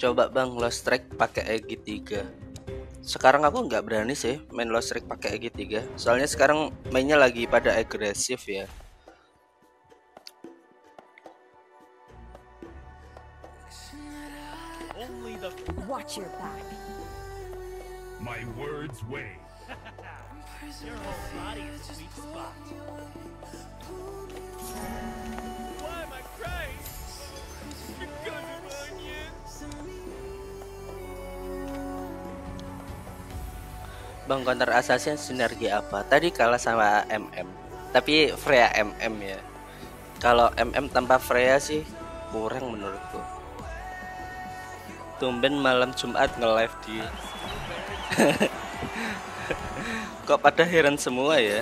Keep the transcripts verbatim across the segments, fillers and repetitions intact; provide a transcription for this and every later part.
Coba bang, Lost Track pakai E G tiga. Sekarang aku nggak berani sih main Lost Track pakai E G tiga. Soalnya sekarang mainnya lagi pada agresif ya. Watch your back. My words weigh. Your whole body is a sweet spot. Why am I crying? You're gonna be mine yet. Bang, counter assassin sinergi apa? Tadi kalah sama M M, tapi Freya M M ya. Kalau M M tanpa Freya sih kurang menurutku. Tumben malam Jumat nge-live di kok pada heran semua ya.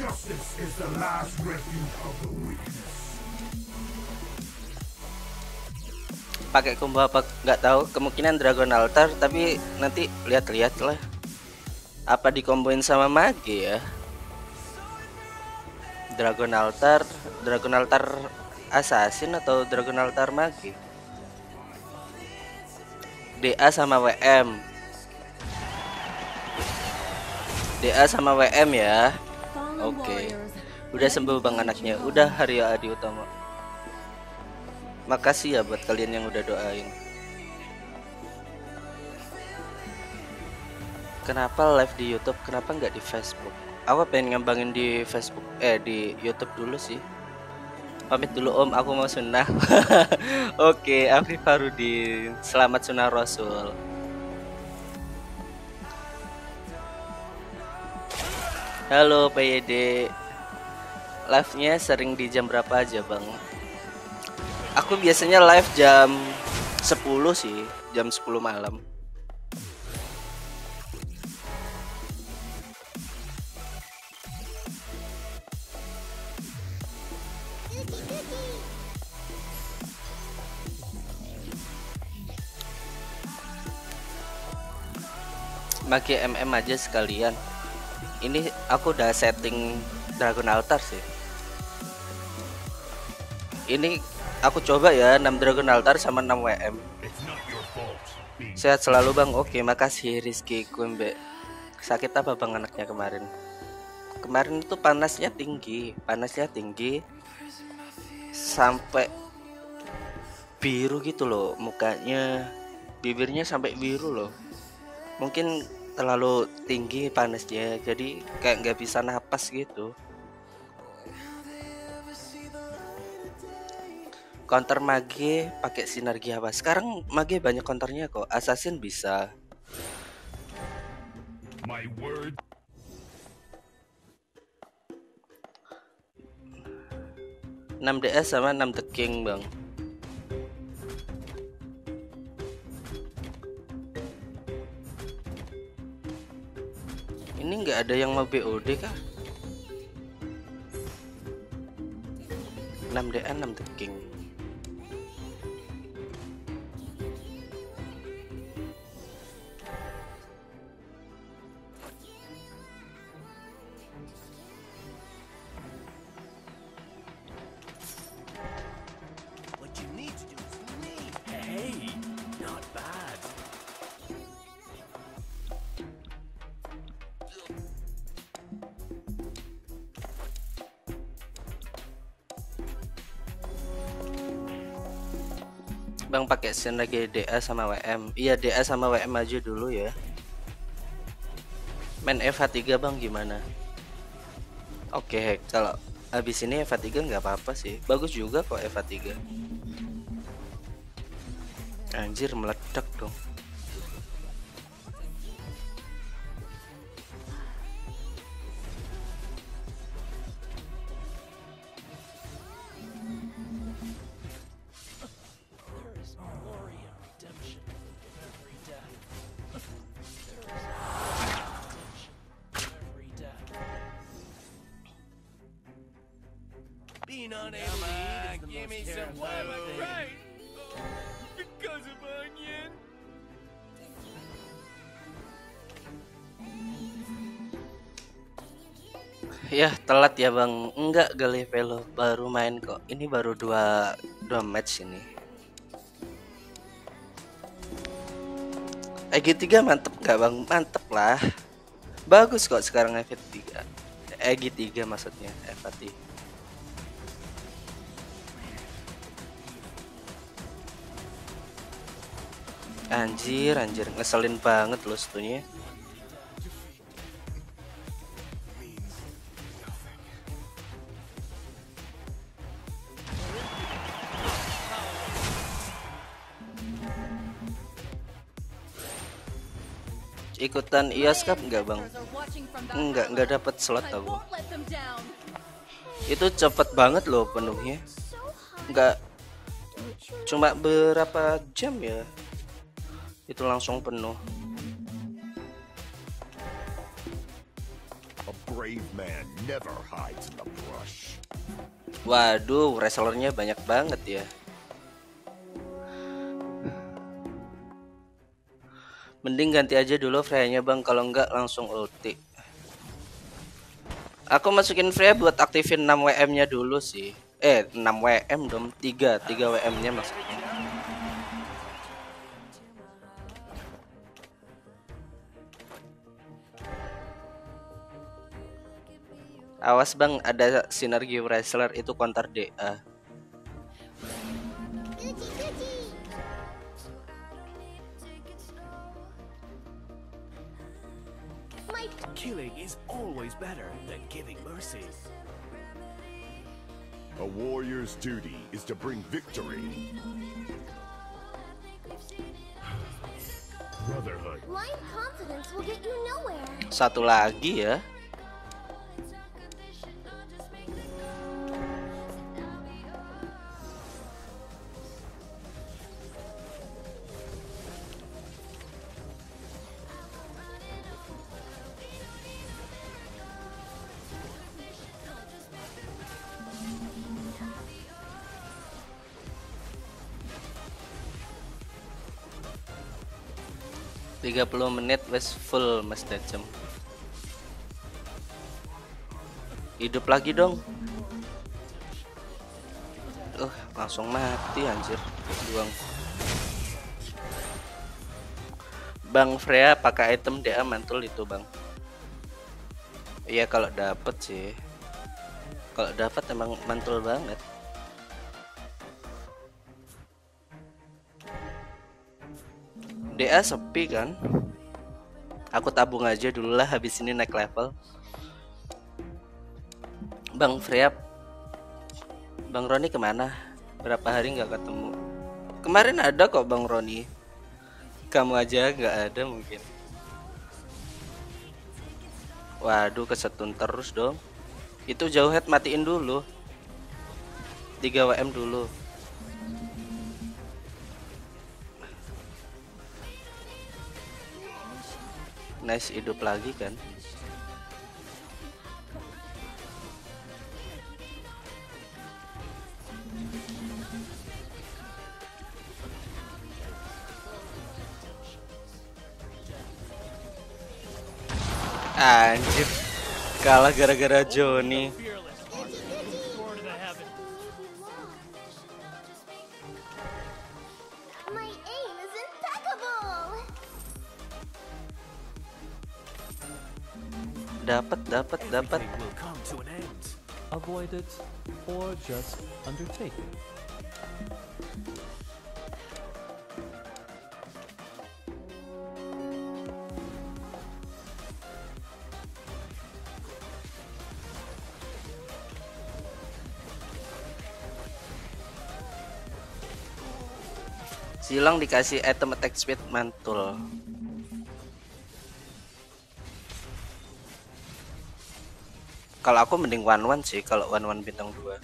Justice is the last refuge of the weakness. Pakai combo apa nggak tahu, kemungkinan Dragon Altar, tapi nanti lihat-lihat lah apa dikomboin sama Mage ya. Dragon Altar, Dragon Altar Assassin atau Dragon Altar Mage, D A sama W M, D A sama W M ya. Oke, okay. Udah sembuh bang anaknya, udah Hario Adi Utomo. Makasih ya buat kalian yang udah doain. Kenapa live di YouTube, kenapa nggak di Facebook? Aku pengen ngembangin di Facebook, eh di YouTube dulu sih. Pamit dulu om, aku mau sunnah. Oke, okay, Afif Farudin, selamat sunnah Rasul. Halo P Y D, live-nya sering di jam berapa aja bang? Aku biasanya live jam sepuluh sih, jam sepuluh malam. Pakai M M aja sekalian. Ini aku udah setting Dragon Altar sih. Ini aku coba ya, enam Dragon Altar sama enam W M. Sehat selalu bang. Oke, makasih Rizky Kumbe. Sakit apa bang anaknya kemarin? Kemarin itu panasnya tinggi, panasnya tinggi sampai biru gitu loh mukanya, bibirnya sampai biru loh. Mungkin terlalu tinggi panasnya, jadi kayak nggak bisa napas gitu. Counter Mage pakai sinergi apa? Sekarang Mage banyak counternya kok. Assassin bisa. My word. enam D S sama enam The King, bang. Ini nggak ada yang mau B O D kah? enam D S enam The King. Bang pakai sinergi D A sama W M. Iya, D A sama W M aja dulu ya. Main F H tiga bang gimana? Oke, kalau habis ini F H tiga nggak apa-apa sih. Bagus juga kok F H tiga. Anjir, meledak dong. Give me some wine, right? Because of my Ya telat ya bang. Enggak Galevelo, baru main kok. Ini baru dua dua match ini. E G tiga mantep gak bang? Mantep lah. Bagus kok sekarang F tiga. E G tiga maksudnya F tiga. Anjir, anjir, ngeselin banget loh setunya. Ikutan iaskap enggak bang? Enggak, enggak dapat slot aku. Itu cepet banget loh penuhnya. Enggak, cuma berapa jam ya? Itu langsung penuh. Waduh, wrestlernya banyak banget ya. Mending ganti aja dulu Freya-nya bang, kalau enggak langsung ulti. Aku masukin Freya buat aktifin enam W M nya dulu sih. Eh enam W M dong, tiga tiga W M nya maksudnya. Awas bang, ada sinergi wrestler itu counter D A. Killing is always better than giving mercy. A warrior's duty is to bring victory. Brotherhood. Blind confidence will get you nowhere. Satu lagi ya. tiga puluh menit wes full mas Dacem. Hidup lagi dong. Uh, langsung mati anjir. Buang. Bang Freya pakai item D A mantul itu, Bang. Iya kalau dapet sih. Kalau dapet emang mantul banget. D A sepi kan, aku tabung aja dulu lah, habis ini naik level. Bang Freya, Bang Roni kemana? Berapa hari nggak ketemu? Kemarin ada kok Bang Roni, kamu aja nggak ada mungkin. Waduh kesetun terus dong. Itu Jawhead matiin dulu, tiga W M dulu. Nice, hidup lagi kan. Anjir, kalah gara-gara Johnny. Dapat, dapat, dapat. Avoid it or just undertake. Silang dikasih item attack speed mantul. Kalau aku mending one one sih, kalau one one bintang dua.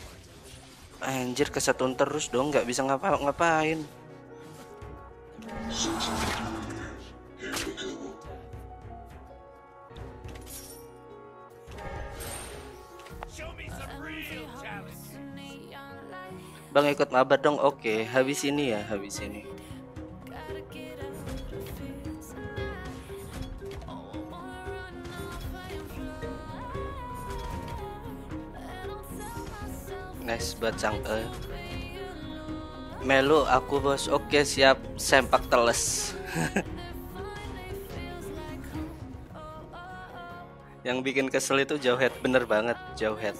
Anjir kesetun terus dong, nggak bisa ngapa-ngapain. Bang ikut mabar dong, oke. Habis ini ya, habis ini. Nice buat sang elf. Melu aku bos. Oke siap, sempak teles. Yang bikin kesel itu Jawhead, bener banget Jawhead.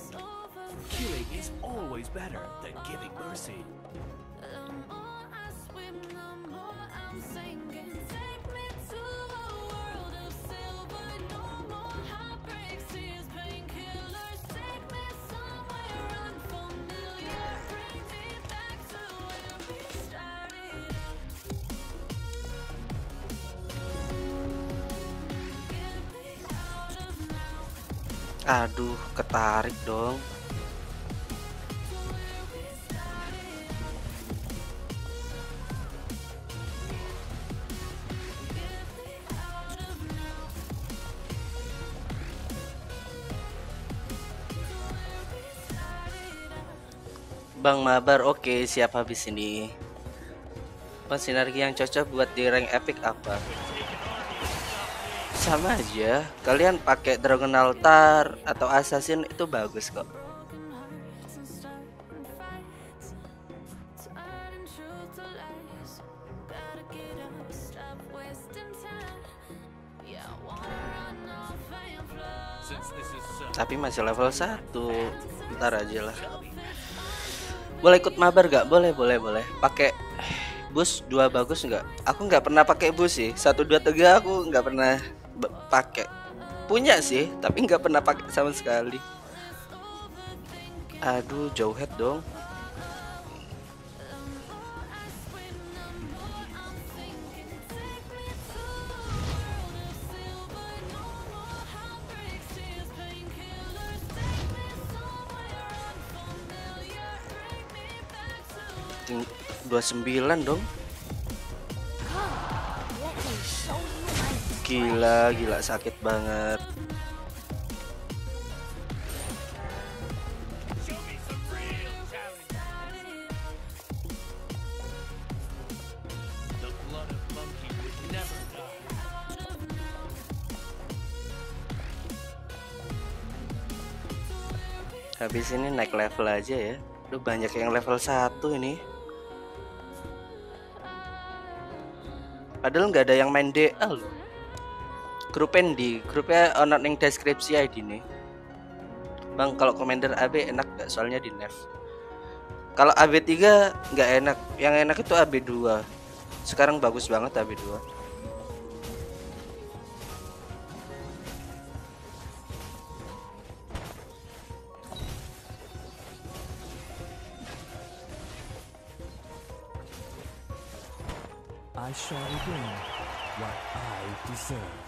Aduh, ketarik dong. Bang Mabar, oke, siap habis ini. Apa sinergi yang cocok buat di rank epic apa? Sama aja, kalian pakai Dragon Altar atau Assassin itu bagus kok. Tapi masih level satu. Ntar aja lah. Boleh ikut mabar gak? Boleh, boleh, boleh. Pakai bus dua bagus nggak? Aku nggak pernah pakai bus sih. satu dua tiga aku nggak pernah pakai, punya sih tapi nggak pernah pakai sama sekali. Aduh, Jawhead dong. dua puluh sembilan dong. Gila, gila, sakit banget. Habis ini naik level aja ya. Lu banyak yang level satu ini. Padahal nggak ada yang main D A loh. Grupin di grupnya ono ning deskripsi I D nih. Bang, kalau Commander A B enak gak? Soalnya di nerf. Kalau A B tiga nggak enak, yang enak itu A B dua. Sekarang bagus banget A B dua. I shall win what I deserve.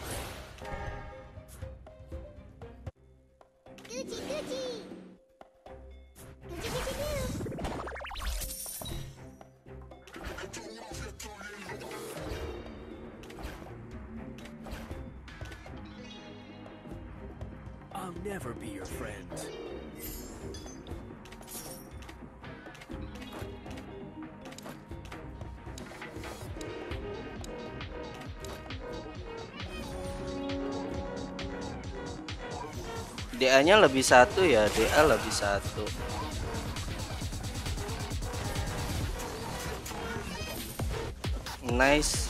D A-nya lebih satu ya, D A lebih satu. Nice.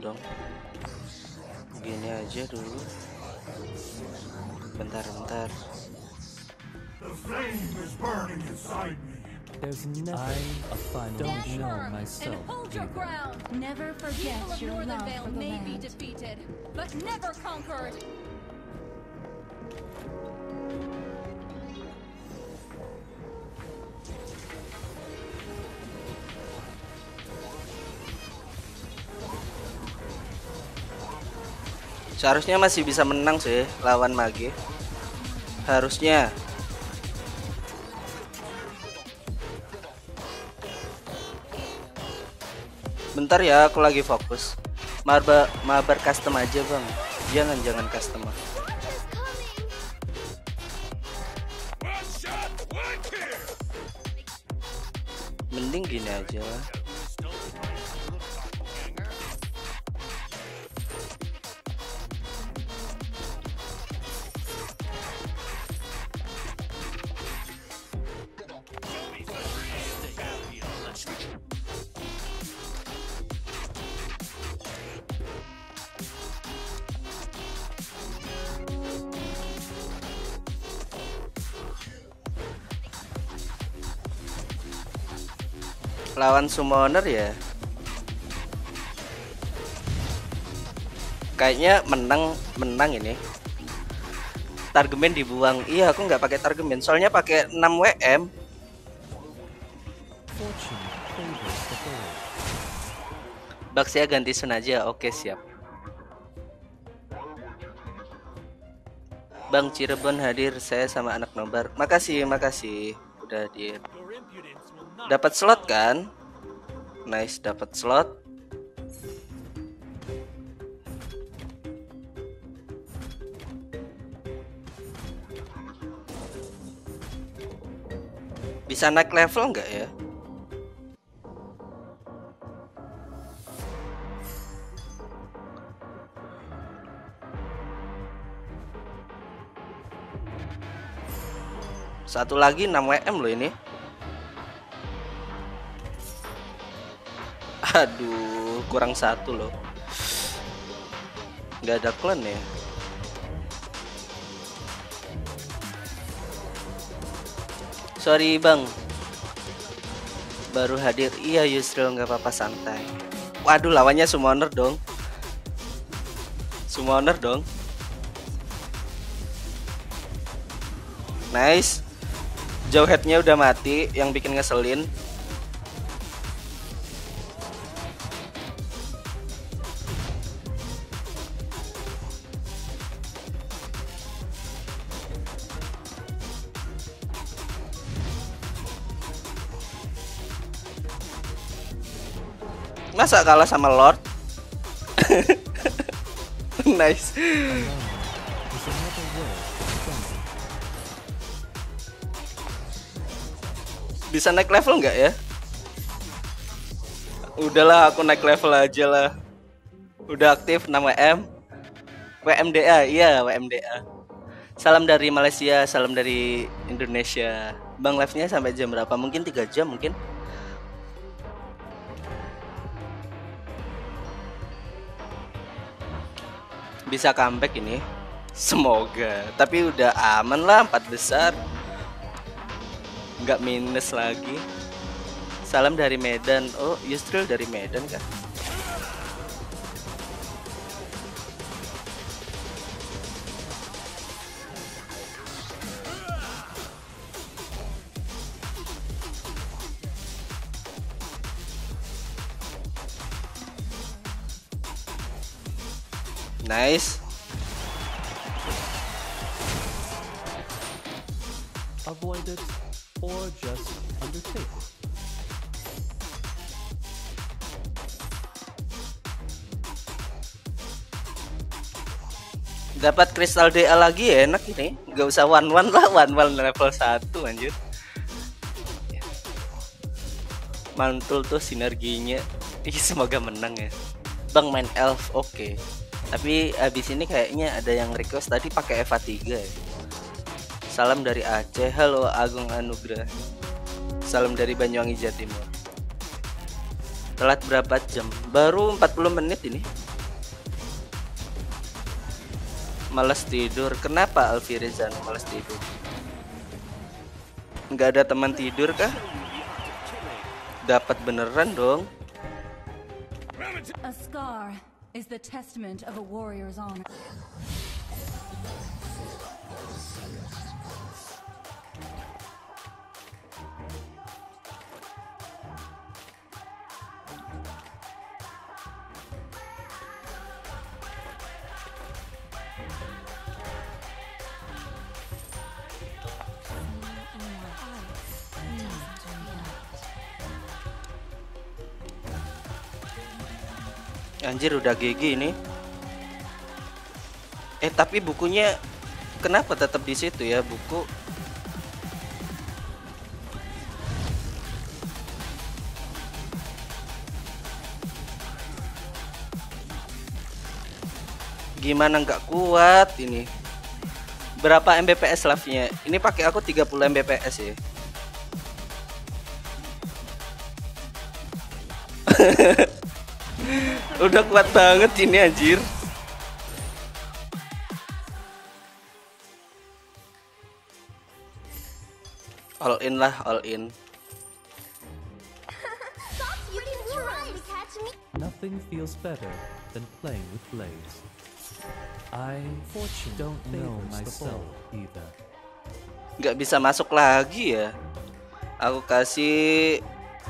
Dong, gini aja dulu. Bentar, bentar. Seharusnya masih bisa menang sih lawan Mage. Harusnya. Bentar ya, aku lagi fokus. Mabar, mabar custom aja bang. Jangan jangan custom. Mending gini aja lah. Lawan Summoner ya, kayaknya menang menang ini. Targemen dibuang. Iya, aku nggak pakai targemen. Soalnya pakai enam W M. Bak saya ganti Sun aja. Oke siap. Bang Cirebon hadir, saya sama anak nobar. Makasih makasih udah di. Dapat slot kan? Nice, dapat slot. Bisa naik level nggak ya? Satu lagi enam W M loh ini. Aduh, kurang satu loh. Nggak ada clan ya. Sorry bang, baru hadir. Iya Yusril, nggak apa-apa, santai. Waduh, lawannya Summoner dong. Summoner dong. Nice. Jawheadnya udah mati, yang bikin ngeselin. Masa kalah sama Lord? Nice. Bisa naik level nggak ya? Udahlah, aku naik level aja lah. Udah aktif nama M. W M D A, iya W M D A. Salam dari Malaysia, salam dari Indonesia. Bang, live-nya sampai jam berapa? Mungkin tiga jam mungkin. Bisa comeback ini, semoga. Tapi udah aman lah, empat besar, nggak minus lagi. Salam dari Medan. Oh, Yusril dari Medan kan? Nice. Avoid it or just undertake. Dapat kristal D A lagi ya, enak ini. Gak usah one one lah, one one level satu anjir. Mantul tuh sinerginya. Ih, semoga menang ya. Bang main elf, oke. Okay. Tapi habis ini kayaknya ada yang request tadi pakai F H tiga ya. Salam dari Aceh, halo Agung Anugrah. Salam dari Banyuwangi Jawa Timur. Telat berapa jam? Baru empat puluh menit ini. Males tidur. Kenapa Alfirizan males tidur? Nggak ada teman tidur kah? Dapat beneran dong. A scar is the testament of a warrior's honor. Anjir, udah G G ini. Eh tapi bukunya kenapa tetap di situ ya buku? Gimana nggak kuat ini? Berapa M B P S live-nya? Ini pakai aku tiga puluh M B P S ya. Udah kuat banget ini anjir. All in lah, all in. Nothing feels better than playing with blades. I don't know myself either. Nggak bisa masuk lagi ya. Aku kasih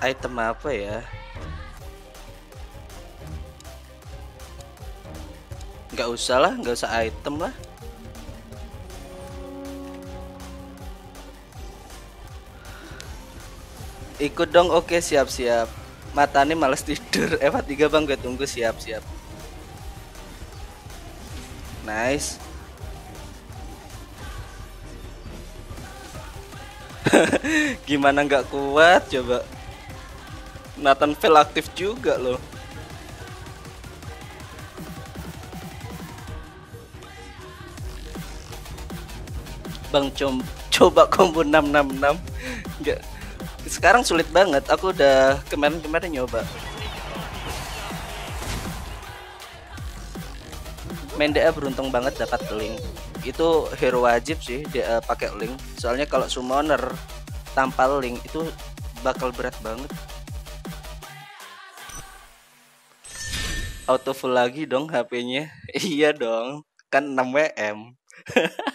item apa ya? Nggak usah lah, nggak usah item lah. Ikut dong, oke siap-siap. Matanya males tidur. F tiga bang, gue tunggu siap-siap. Nice. Gimana nggak kuat coba? Nathan fail aktif juga loh. Bang com coba combo enam enam enam. Nggak. Sekarang sulit banget. Aku udah kemarin-kemarin nyoba. Main D A beruntung banget dapat link. Itu hero wajib sih D A pakai link. Soalnya kalau summoner tanpa link itu bakal berat banget. Auto full lagi dong H P-nya. Iya dong, kan enam W M.